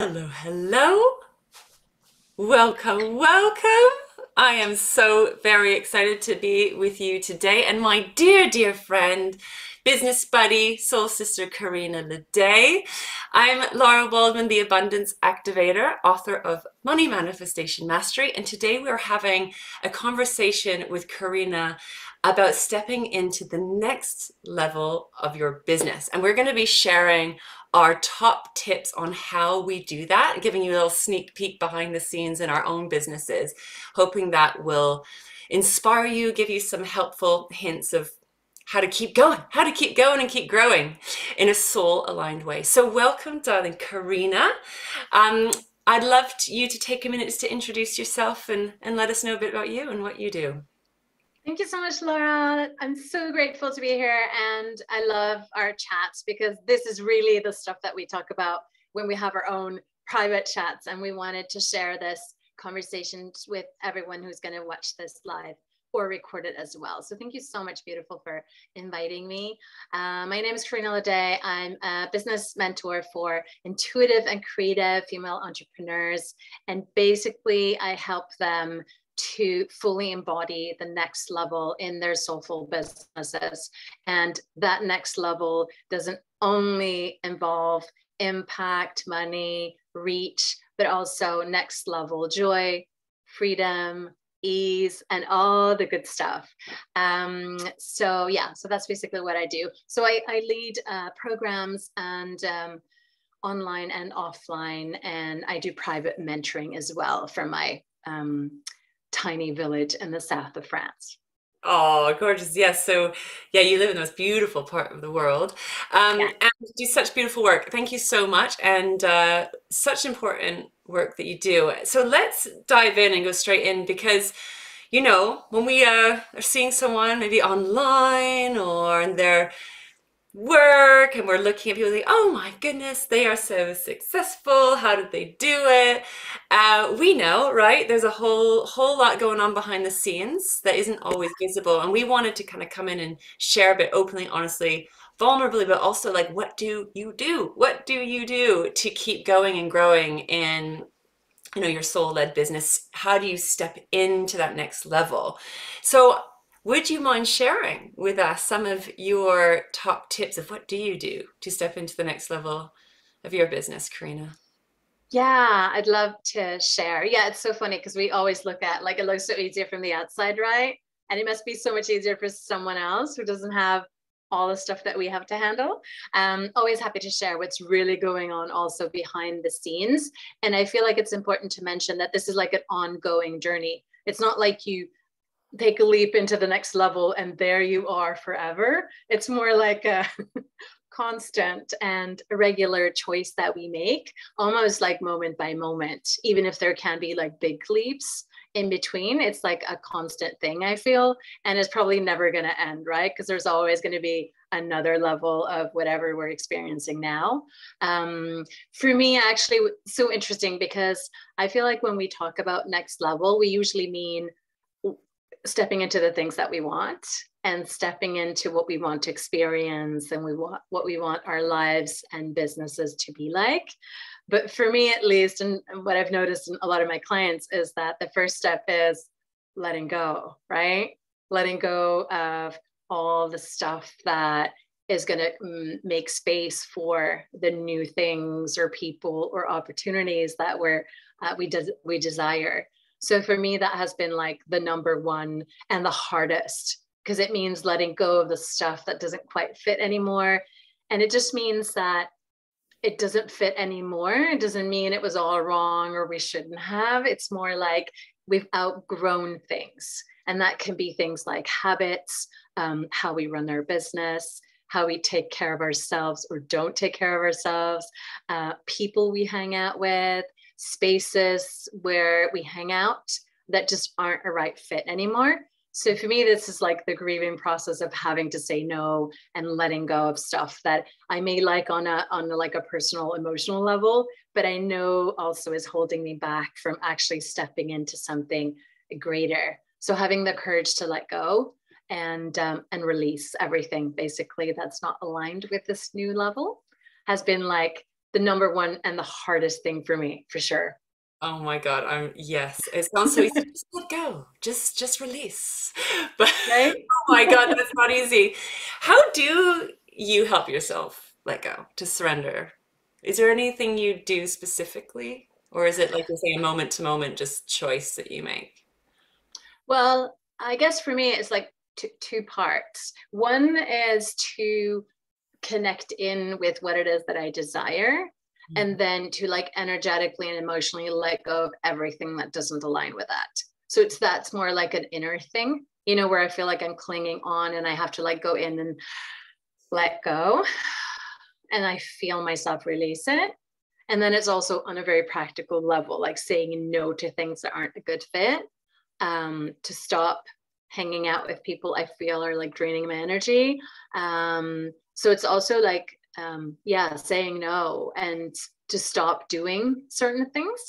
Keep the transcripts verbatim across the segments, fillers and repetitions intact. Hello, hello. Welcome, welcome. I am so very excited to be with you today. And my dear, dear friend, business buddy, soul sister, Karina Ladet. I'm Lara Waldman, the Abundance Activator, author of Money Manifestation Mastery. And today we're having a conversation with Karina about stepping into the next level of your business. And we're going to be sharing our top tips on how we do that, giving you a little sneak peek behind the scenes in our own businesses, hoping that will inspire you, give you some helpful hints of how to keep going, how to keep going and keep growing in a soul-aligned way. So welcome, darling Karina. Um, I'd love to, you to take a minute to introduce yourself and, and let us know a bit about you and what you do. Thank you so much, Laura. I'm so grateful to be here, and I love our chats because this is really the stuff that we talk about when we have our own private chats, and we wanted to share this conversation with everyone who's going to watch this live or record it as well. So thank you so much, beautiful, for inviting me. Uh, my name is Karina Ladet. I'm a business mentor for intuitive and creative female entrepreneurs, and basically I help them to fully embody the next level in their soulful businesses. And that next level doesn't only involve impact, money, reach, but also next level joy, freedom, ease, and all the good stuff. Um, so yeah, so that's basically what I do. So I, I lead uh, programs and um, online and offline, and I do private mentoring as well for my um, tiny village in the south of France. Oh, gorgeous. Yes. So yeah, you live in the most beautiful part of the world, um, yeah. And you do such beautiful work. Thank you so much. And uh, such important work that you do. So let's dive in and go straight in, because, you know, when we uh, are seeing someone maybe online or in their work, and we're looking at people like, oh my goodness, they are so successful, how did they do it? Uh, we know, right? There's a whole whole lot going on behind the scenes that isn't always visible, and we wanted to kind of come in and share a bit openly, honestly, vulnerably, but also like, what do you do? What do you do to keep going and growing in, you know, your soul-led business? How do you step into that next level? So would you mind sharing with us some of your top tips of what do you do to step into the next level of your business, Karina? Yeah, I'd love to share. Yeah, it's so funny because we always look at, like, it looks so easier from the outside, right? And it must be so much easier for someone else who doesn't have all the stuff that we have to handle. Um, always happy to share what's really going on also behind the scenes. And I feel like it's important to mention that this is like an ongoing journey. It's not like you take a leap into the next level and there you are forever. It's more like a constant and regular choice that we make, almost like moment by moment, even if there can be like big leaps in between. It's like a constant thing, I feel, and it's probably never going to end, right? Because there's always going to be another level of whatever we're experiencing now. Um, for me, actually, so interesting, because I feel like when we talk about next level, we usually mean stepping into the things that we want and stepping into what we want to experience and we want what we want our lives and businesses to be like. But for me, at least, and what I've noticed in a lot of my clients, is that the first step is letting go, right? Letting go of all the stuff that is going to make space for the new things or people or opportunities that we're, uh, we, des- we desire. So for me, that has been like the number one and the hardest, because it means letting go of the stuff that doesn't quite fit anymore. And it just means that it doesn't fit anymore. It doesn't mean it was all wrong or we shouldn't have. It's more like we've outgrown things. And that can be things like habits, um, how we run our business, how we take care of ourselves or don't take care of ourselves, uh, people we hang out with, spaces where we hang out that just aren't a right fit anymore. So for me, this is like the grieving process of having to say no and letting go of stuff that I may like on a on a, like a personal, emotional level, but I know also is holding me back from actually stepping into something greater. So having the courage to let go and um, and release everything basically that's not aligned with this new level has been like the number one and the hardest thing for me, for sure. Oh my God. I'm yes. It sounds so easy. Just let go. Just, just release. But right? Oh my God, that's not easy. How do you help yourself let go, to surrender? Is there anything you do specifically? Or is it, like you say, a moment to moment, just choice that you make? Well, I guess for me, it's like two, two parts. One is to connect in with what it is that I desire. And then to like energetically and emotionally let go of everything that doesn't align with that. So it's, that's more like an inner thing, you know, where I feel like I'm clinging on and I have to like go in and let go. And I feel myself release it. And then it's also on a very practical level, like saying no to things that aren't a good fit, um, to stop hanging out with people I feel are like draining my energy. Um, so it's also like, Um, yeah, saying no and to stop doing certain things.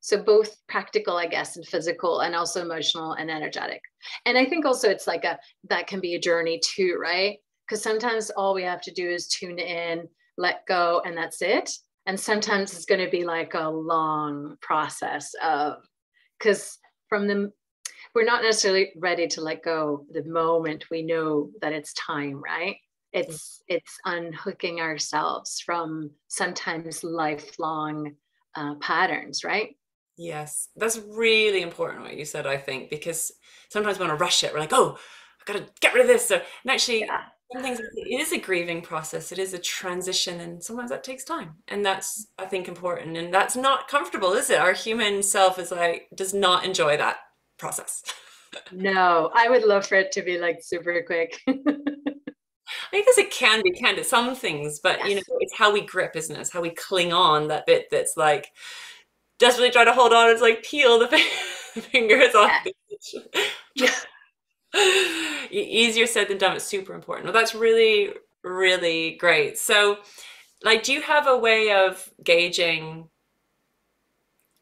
So both practical, I guess, and physical, and also emotional and energetic. And I think also it's like a, that can be a journey too, right? Because sometimes all we have to do is tune in, let go, and that's it. And sometimes it's going to be like a long process of, because from the, we're not necessarily ready to let go the moment we know that it's time, right? It's, it's unhooking ourselves from sometimes lifelong uh, patterns, right? Yes, that's really important what you said, I think, because sometimes we want to rush it. We're like, oh, I've got to get rid of this. And actually, yeah. Some things, it is a grieving process. It is a transition. And sometimes that takes time. And that's, I think, important. And that's not comfortable, is it? Our human self is like, does not enjoy that process. No, I would love for it to be like super quick. I guess it can be kind of some things, but yes. You know, it's how we grip, isn't it? It's how we cling on, that bit that's like desperately trying to hold on. It's like peel the fingers off. Yeah. The easier said than done. It's super important. Well, that's really, really great. So, like, do you have a way of gauging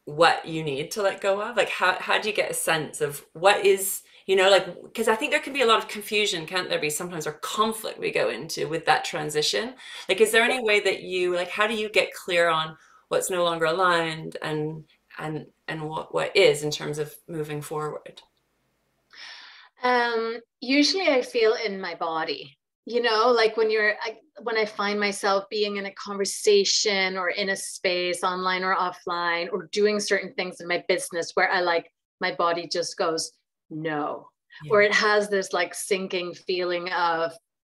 what you need to let go of? Like, how how do you get a sense of what is, you know, like, because I think there can be a lot of confusion, can't there be, sometimes, or conflict we go into with that transition. Like, is there any way that you, like, how do you get clear on what's no longer aligned and and and what what is in terms of moving forward? Um, usually I feel in my body, you know, like when you're, I, when I find myself being in a conversation or in a space, online or offline, or doing certain things in my business where I like, my body just goes, no. Yeah. Or it has this like sinking feeling of,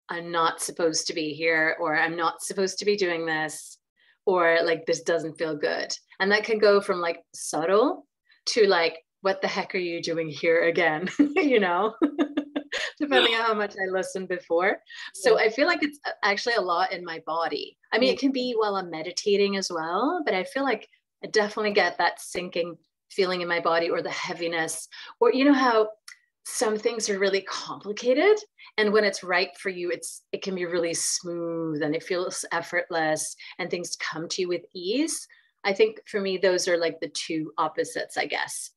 I'm not supposed to be here, or I'm not supposed to be doing this, or like, this doesn't feel good. And that can go from like subtle to like, what the heck are you doing here again? You know, depending yeah. on how much I listened before. So yeah. I feel like it's actually a lot in my body. I mean, it can be while I'm meditating as well, but I feel like I definitely get that sinking feeling in my body, or the heaviness, or you know how some things are really complicated, and when it's right for you, it's it can be really smooth and it feels effortless and things come to you with ease. I think for me, those are like the two opposites, I guess.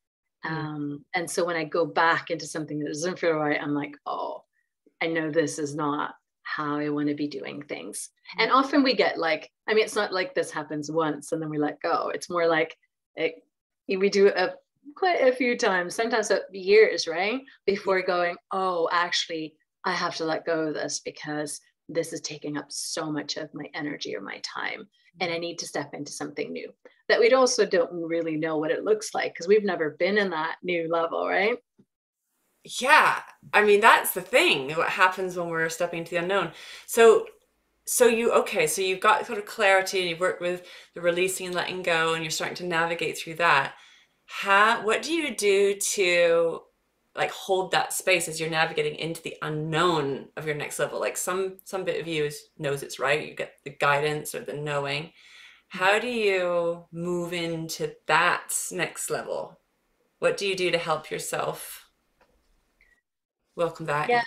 Mm. Um, and so when I go back into something that doesn't feel right, I'm like, oh, I know this is not how I want to be doing things. Mm. And often we get like, I mean, it's not like this happens once and then we let go. It's more like it, we do a, quite a few times, sometimes years, right? Before going, oh, actually, I have to let go of this because this is taking up so much of my energy or my time, and I need to step into something new. That we also don't really know what it looks like because we've never been in that new level, right? Yeah, I mean, that's the thing, what happens when we're stepping into the unknown. So So you, okay, so you've got sort of clarity and you've worked with the releasing and letting go, and you're starting to navigate through that. How, what do you do to like hold that space as you're navigating into the unknown of your next level? Like some, some bit of you is, knows it's right. You get the guidance or the knowing. How do you move into that next level? What do you do to help yourself? Welcome back. Yeah.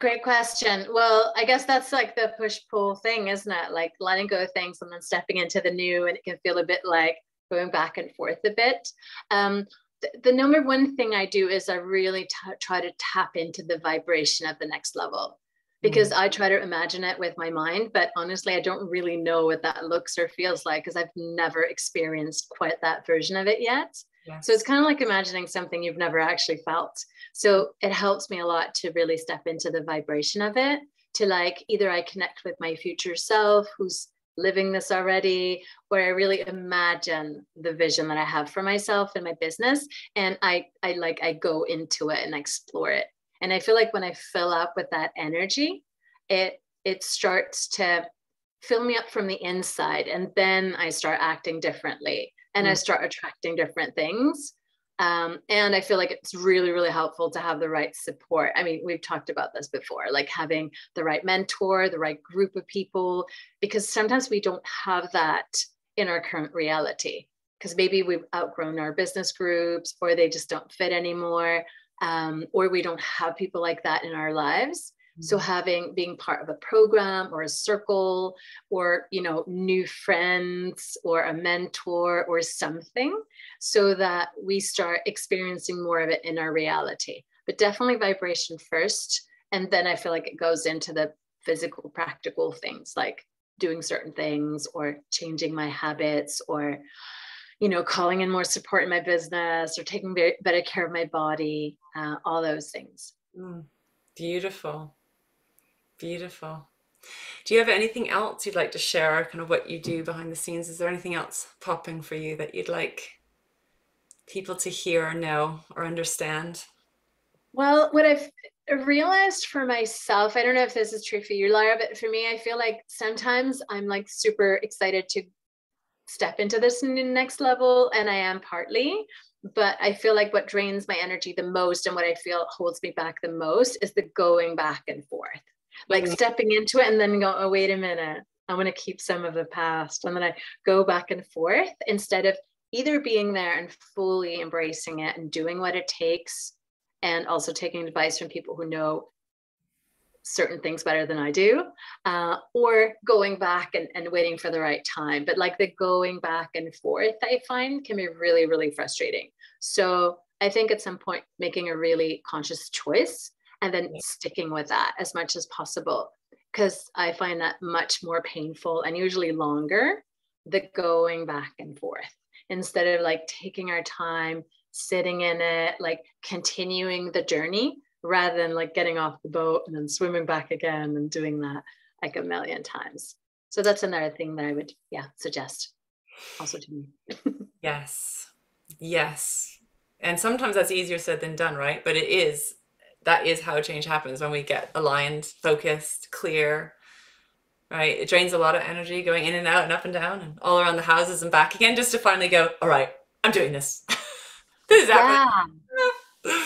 Great question. Well, I guess that's like the push-pull thing, isn't it? Like letting go of things and then stepping into the new, and it can feel a bit like going back and forth a bit. Um, th the number one thing I do is I really t try to tap into the vibration of the next level. because I try to imagine it with my mind, but honestly, I don't really know what that looks or feels like because I've never experienced quite that version of it yet. Yes. So it's kind of like imagining something you've never actually felt. So it helps me a lot to really step into the vibration of it, to like, either I connect with my future self who's living this already, where I really imagine the vision that I have for myself and my business. And I, I like, I go into it and explore it. And I feel like when I fill up with that energy, it, it starts to fill me up from the inside. And then I start acting differently and mm. I start attracting different things. Um, and I feel like it's really, really helpful to have the right support. I mean, we've talked about this before, like having the right mentor, the right group of people, because sometimes we don't have that in our current reality because maybe we've outgrown our business groups or they just don't fit anymore. Um, or we don't have people like that in our lives. Mm-hmm. So having, being part of a program or a circle or, you know, new friends or a mentor or something so that we start experiencing more of it in our reality, but definitely vibration first. And then I feel like it goes into the physical, practical things like doing certain things or changing my habits or, you know, calling in more support in my business or taking very, better care of my body, uh, all those things. Mm, beautiful. Beautiful. Do you have anything else you'd like to share, kind of what you do behind the scenes? Is there anything else popping for you that you'd like people to hear or know or understand? Well, what I've realized for myself, I don't know if this is true for you, Lara, but for me, I feel like sometimes I'm like super excited to step into this next level, and I am partly, but I feel like what drains my energy the most and what I feel holds me back the most is the going back and forth, like mm-hmm. stepping into it and then go, oh, wait a minute, I want to keep some of the past. And then I go back and forth instead of either being there and fully embracing it and doing what it takes, and also taking advice from people who know certain things better than I do, uh, or going back and, and waiting for the right time. But like the going back and forth, I find can be really, really frustrating. So I think at some point, making a really conscious choice and then yeah. sticking with that as much as possible, because I find that much more painful and usually longer, the going back and forth, instead of like taking our time, sitting in it, like continuing the journey, rather than like getting off the boat and then swimming back again and doing that like a million times. So that's another thing that I would, yeah, suggest also to me. Yes. Yes. And sometimes that's easier said than done, right? But it is, that is how change happens, when we get aligned, focused, clear, right? It drains a lot of energy going in and out and up and down and all around the houses and back again, just to finally go, all right, I'm doing this. This is happening. Yeah.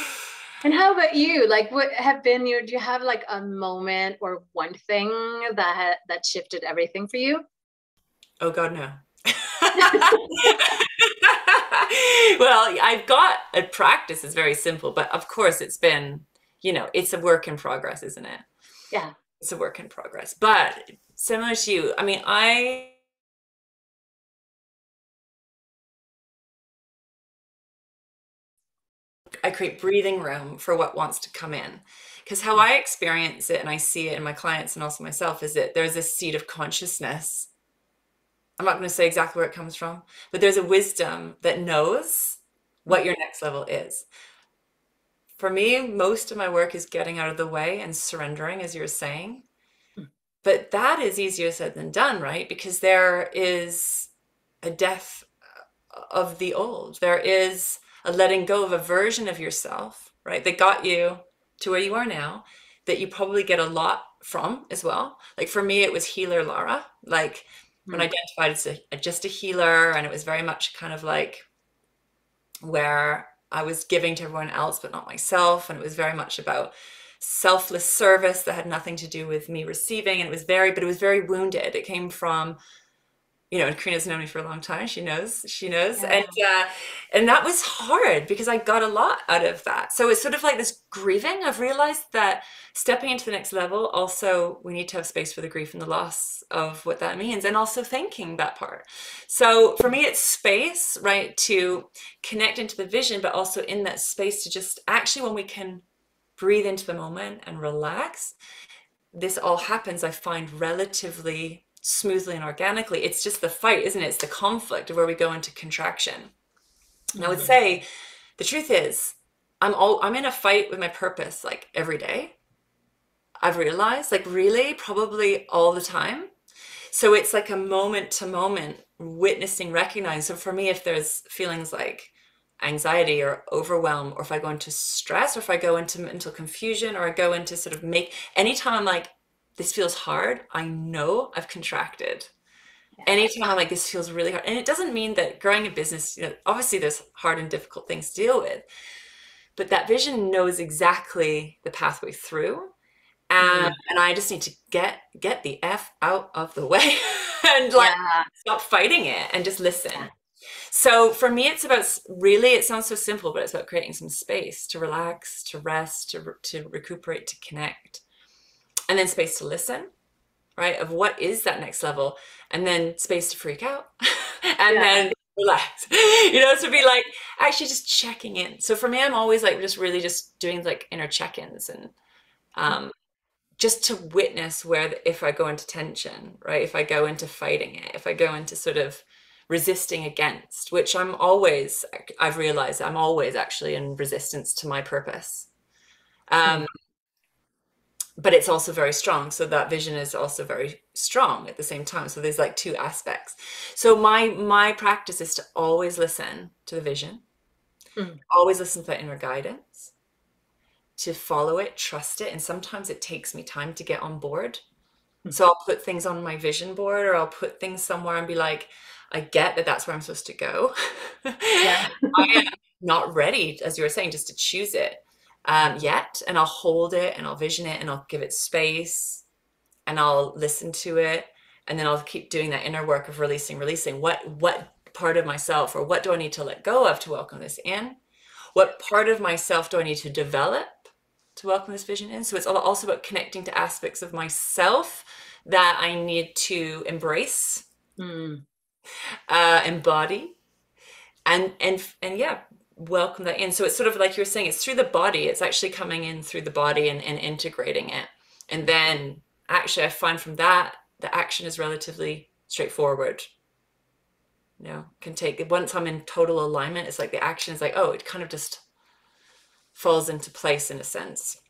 And how about you? Like, what have been your, do you have like a moment or one thing that that shifted everything for you? Oh God, no. Well, I've got a practice is very simple, but of course it's been, you know, it's a work in progress, isn't it? Yeah. It's a work in progress, but similar to you, I mean, I, I create breathing room for what wants to come in, because how I experience it and I see it in my clients and also myself is that there's this seed of consciousness. I'm not going to say exactly where it comes from, but there's a wisdom that knows what your next level is. For me, most of my work is getting out of the way and surrendering, as you're saying, but that is easier said than done, right? Because there is a death of the old. There is a letting go of a version of yourself, right, that got you to where you are now, that you probably get a lot from as well. Like for me, it was healer Lara. Like mm-hmm. when I identified as a, just a healer, and it was very much kind of like where I was giving to everyone else, but not myself. And it was very much about selfless service that had nothing to do with me receiving. And it was very, but it was very wounded. It came from, you know, and Karina's known me for a long time. She knows, she knows. Yeah. And uh, and that was hard because I got a lot out of that. So it's sort of like this grieving. I've realized that stepping into the next level, also we need to have space for the grief and the loss of what that means, and also thanking that part. So for me, it's space, right, to connect into the vision, but also in that space to just actually, when we can breathe into the moment and relax, this all happens, I find, relatively smoothly and organically. It's just the fight, isn't it? It's the conflict of where we go into contraction. And I would say the truth is I'm all, I'm in a fight with my purpose, like every day. I've realized, like, really probably all the time. So it's like a moment to moment witnessing, recognizing. So for me, if there's feelings like anxiety or overwhelm, or if I go into stress, or if I go into mental confusion, or I go into sort of make, anytime I'm like, this feels hard, I know I've contracted. Yeah. Anytime I'm like, this feels really hard. And it doesn't mean that growing a business, you know, obviously there's hard and difficult things to deal with, but that vision knows exactly the pathway through. And, mm-hmm. and I just need to get, get the F out of the way and like yeah. stop fighting it and just listen. Yeah. So for me, it's about really, it sounds so simple, but it's about creating some space to relax, to rest, to, re to recuperate, to connect, and then space to listen, right? Of what is that next level, and then space to freak out and yeah. then relax, you know, to be like, actually just checking in. So for me, I'm always like, just really just doing like inner check-ins and, um, just to witness where, the, if I go into tension, right? If I go into fighting it, if I go into sort of resisting against, which I'm always, I've realized I'm always actually in resistance to my purpose. Um, but it's also very strong. So that vision is also very strong at the same time. So there's like two aspects. So my, my practice is to always listen to the vision, mm. always listen to that inner guidance, to follow it, trust it. And sometimes it takes me time to get on board. So I'll put things on my vision board, or I'll put things somewhere and be like, I get that that's where I'm supposed to go. Yeah. I am not ready, as you were saying, just to choose it um, yet. And I'll hold it and I'll vision it and I'll give it space and I'll listen to it. And then I'll keep doing that inner work of releasing, releasing. What, what part of myself, or what do I need to let go of to welcome this in? What part of myself do I need to develop to welcome this vision in? So it's also about connecting to aspects of myself that I need to embrace, mm. uh, embody, and, and, and yeah, welcome that in. So it's sort of like you were saying, it's through the body. It's actually coming in through the body and, and integrating it. And then actually I find from that, the action is relatively straightforward. You know, can take, once I'm in total alignment, it's like the action is like, oh, it kind of just falls into place in a sense.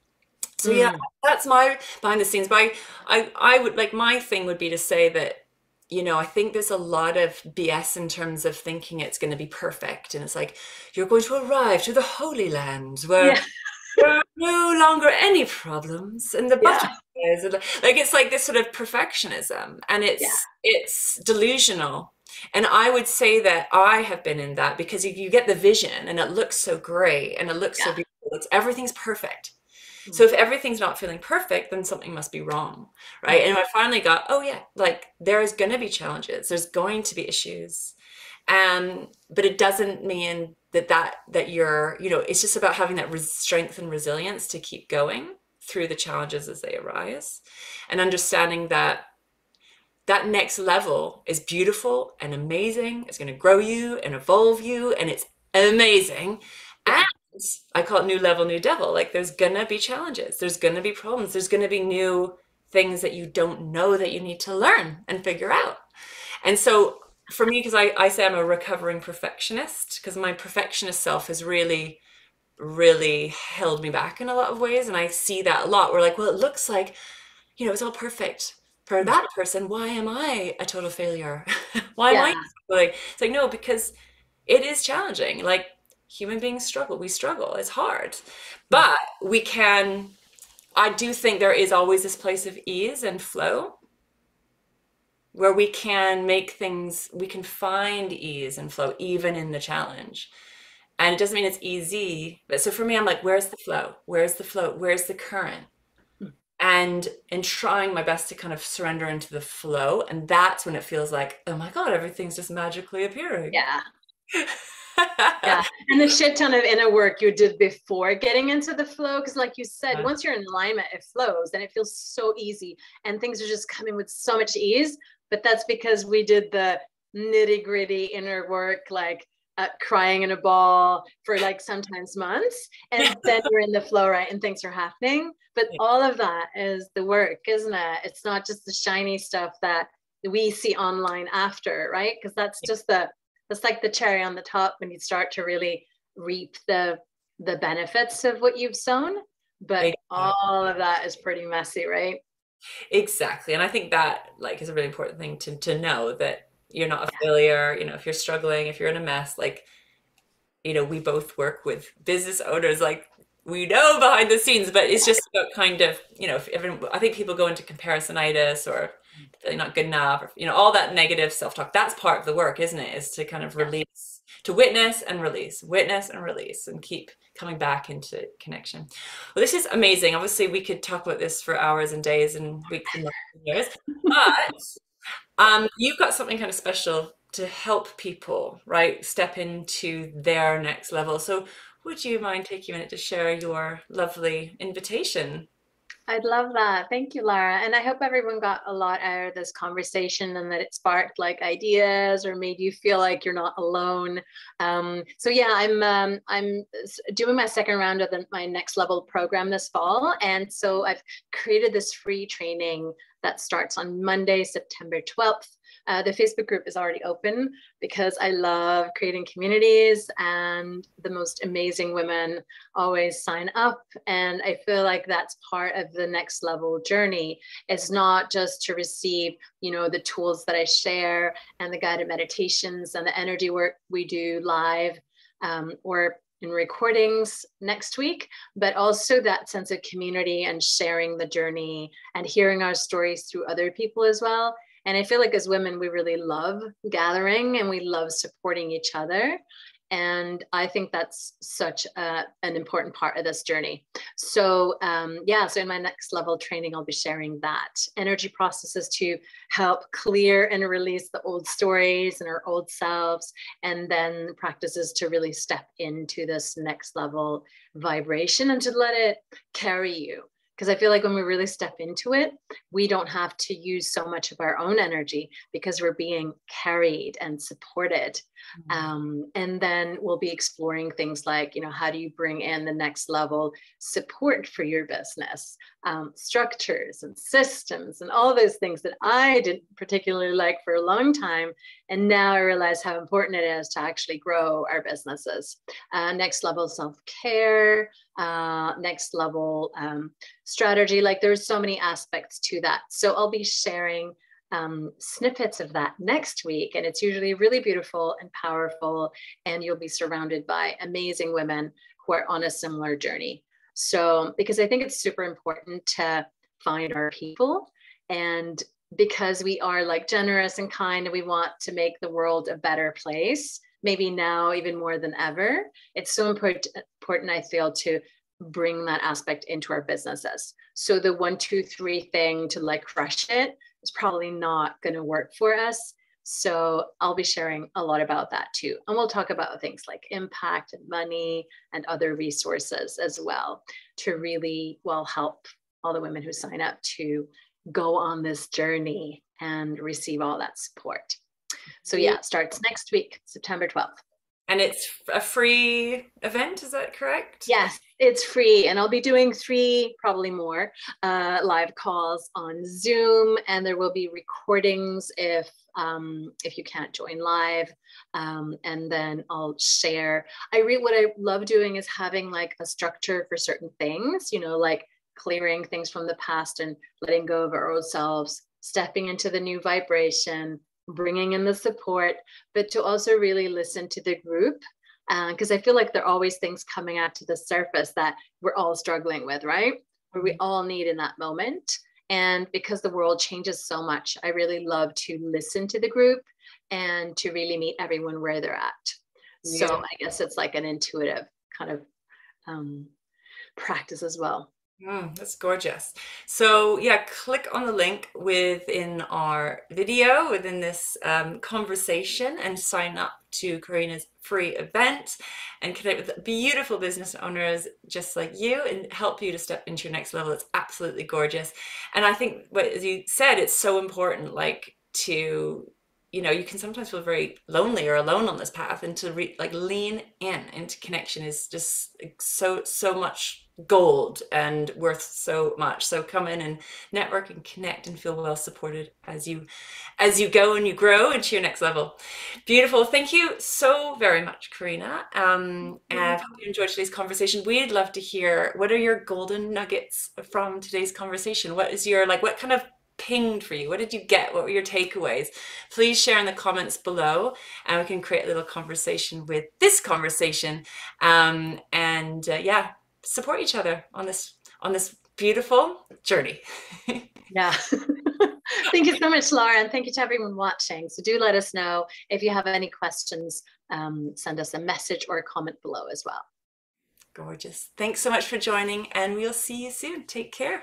So yeah, mm. that's my behind the scenes. But I, I, I would like, my thing would be to say that, you know, I think there's a lot of B S in terms of thinking it's going to be perfect. And it's like, you're going to arrive to the Holy Land where yeah. there are no longer any problems. And the butterflies yeah. like, it's like this sort of perfectionism, and it's, yeah. it's delusional. And I would say that I have been in that, because if you get the vision and it looks so great and it looks yeah. so beautiful, it's, everything's perfect. Mm-hmm. So if everything's not feeling perfect, then something must be wrong, right? Mm-hmm. And I finally got, oh yeah, like there is going to be challenges. There's going to be issues. Um, but it doesn't mean that, that, that you're, you know, it's just about having that res strength and resilience to keep going through the challenges as they arise, and understanding that that next level is beautiful and amazing. It's going to grow you and evolve you, and it's amazing. And I call it new level, new devil. Like, there's going to be challenges. There's going to be problems. There's going to be new things that you don't know that you need to learn and figure out. And so for me, because I, I say I'm a recovering perfectionist, because my perfectionist self has really, really held me back in a lot of ways. And I see that a lot. We're like, well, it looks like, you know, it's all perfect for that person. Why am I a total failure? Why yeah. am I like, it's like, no, because it is challenging. Like, human beings struggle. We struggle. It's hard, but we can, I do think there is always this place of ease and flow where we can make things, we can find ease and flow even in the challenge. And it doesn't mean it's easy, but so for me, I'm like, where's the flow? Where's the flow? Where's the current? And in trying my best to kind of surrender into the flow. And that's when it feels like, oh my God, everything's just magically appearing. Yeah. yeah. And the shit ton of inner work you did before getting into the flow. Cause like you said, yeah. once you're in alignment, it flows and it feels so easy and things are just coming with so much ease. But that's because we did the nitty gritty inner work, like uh, crying in a ball for like sometimes months, and then you're in the flow, right? And things are happening. But all of that is the work, isn't it? It's not just the shiny stuff that we see online after, right? Because that's just the, that's like the cherry on the top when you start to really reap the the benefits of what you've sown. But exactly. all of that is pretty messy, right? Exactly. And I think that like is a really important thing to, to know, that you're not a yeah. failure. You know, if you're struggling, if you're in a mess, like, you know, we both work with business owners, like we know behind the scenes, but it's just about kind of, you know, if everyone, I think people go into comparisonitis or feeling not good enough, or, you know, all that negative self-talk. That's part of the work, isn't it? Is to kind of release, to witness and release, witness and release, and keep coming back into connection. Well, this is amazing. Obviously, we could talk about this for hours and days and weeks and years, but um, you've got something kind of special to help people, right, step into their next level. So would you mind taking a minute to share your lovely invitation? I'd love that. Thank you, Lara. And I hope everyone got a lot out of this conversation and that it sparked like ideas or made you feel like you're not alone. Um, so yeah, I'm um, I'm doing my second round of the, my Next Level program this fall. And so I've created this free training that starts on Monday, September twelfth. Uh, the Facebook group is already open because I love creating communities, and the most amazing women always sign up. And I feel like that's part of the next level journey. It's not just to receive, you know, the tools that I share and the guided meditations and the energy work we do live um, or in recordings next week, but also that sense of community and sharing the journey and hearing our stories through other people as well. And I feel like as women, we really love gathering and we love supporting each other. And I think that's such a, an important part of this journey. So um, yeah, so in my next level training, I'll be sharing that energy processes to help clear and release the old stories and our old selves, and then practices to really step into this next level vibration and to let it carry you. Because I feel like when we really step into it, we don't have to use so much of our own energy because we're being carried and supported. Mm-hmm. Um, and then we'll be exploring things like, you know, how do you bring in the next level support for your business, um, structures and systems and all those things that I didn't particularly like for a long time. And now I realize how important it is to actually grow our businesses. Uh, next level self-care, uh, next level um, strategy. Like there's so many aspects to that. So I'll be sharing Um, snippets of that next week, and it's usually really beautiful and powerful, and you'll be surrounded by amazing women who are on a similar journey. So because I think it's super important to find our people, and because we are like generous and kind and we want to make the world a better place, maybe now even more than ever, it's so important, important I feel, to bring that aspect into our businesses. So the one, two, three thing to like crush it, it's probably not going to work for us. So I'll be sharing a lot about that too. And we'll talk about things like impact and money and other resources as well to really, well, help all the women who sign up to go on this journey and receive all that support. So yeah, it starts next week, September twelfth. And it's a free event, is that correct? Yes, it's free. And I'll be doing three, probably more, uh, live calls on Zoom. And there will be recordings if um, if you can't join live. Um, and then I'll share. I read what I love doing is having like a structure for certain things, you know, like clearing things from the past and letting go of our old selves, stepping into the new vibration, bringing in the support, but to also really listen to the group, because uh, I feel like there are always things coming out to the surface that we're all struggling with, right? Or we all need in that moment. And because the world changes so much, I really love to listen to the group and to really meet everyone where they're at. Yeah. So I guess it's like an intuitive kind of um, practice as well. Mm, that's gorgeous. So yeah, click on the link within our video, within this um, conversation, and sign up to Karina's free event and connect with beautiful business owners just like you and help you to step into your next level. It's absolutely gorgeous. And I think what you said, it's so important, like to, you know, you can sometimes feel very lonely or alone on this path, and to re like lean in into connection is just so, so much gold and worth so much. So come in and network and connect and feel well supported as you, as you go and you grow into your next level. Beautiful. Thank you so very much, Karina. Um, and I hope you enjoyed today's conversation. We'd love to hear, what are your golden nuggets from today's conversation? What is your, like, what kind of pinged for you? What did you get? What were your takeaways? Please share in the comments below, and we can create a little conversation with this conversation. Um, and uh, yeah, support each other on this on this beautiful journey. Yeah. Thank you so much, Lara, and thank you to everyone watching. So do let us know if you have any questions. Um, send us a message or a comment below as well. Gorgeous. Thanks so much for joining, and we'll see you soon. Take care.